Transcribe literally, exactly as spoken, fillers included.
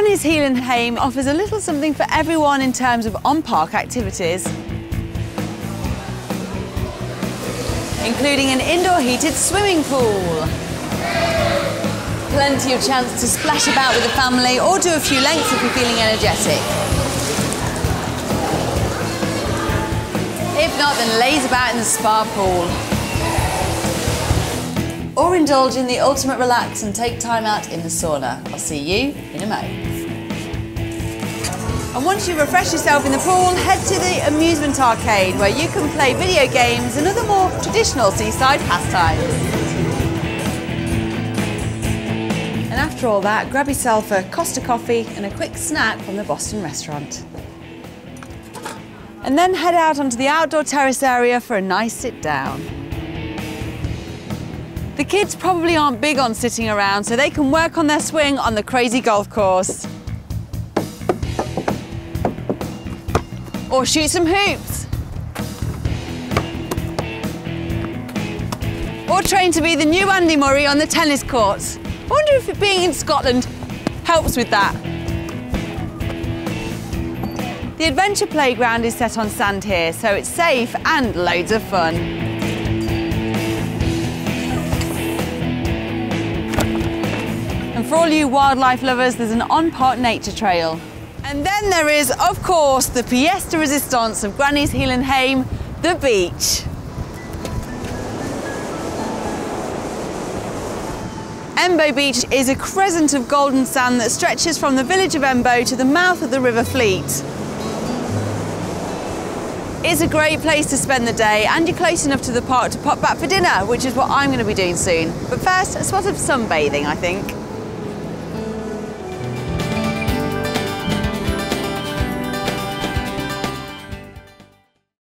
Grannie's Heilan' Hame offers a little something for everyone in terms of on-park activities, including an indoor heated swimming pool. Plenty of chance to splash about with the family or do a few lengths if you're feeling energetic. If not, then laze about in the spa pool. Or indulge in the ultimate relax and take time out in the sauna. I'll see you in a moment. And once you refresh yourself in the pool, head to the amusement arcade where you can play video games and other more traditional seaside pastimes. And after all that, grab yourself a Costa coffee and a quick snack from the Boston restaurant. And then head out onto the outdoor terrace area for a nice sit down. The kids probably aren't big on sitting around, so they can work on their swing on the crazy golf course. Or shoot some hoops. Or train to be the new Andy Murray on the tennis courts. I wonder if being in Scotland helps with that. The adventure playground is set on sand here, so it's safe and loads of fun. For all you wildlife lovers, there's an on-park nature trail. And then there is, of course, the pièce de résistance of Grannie's Heilan' Hame, the beach. Embo Beach is a crescent of golden sand that stretches from the village of Embo to the mouth of the River Fleet. It's a great place to spend the day, and you're close enough to the park to pop back for dinner, which is what I'm going to be doing soon. But first, a spot of sunbathing, I think.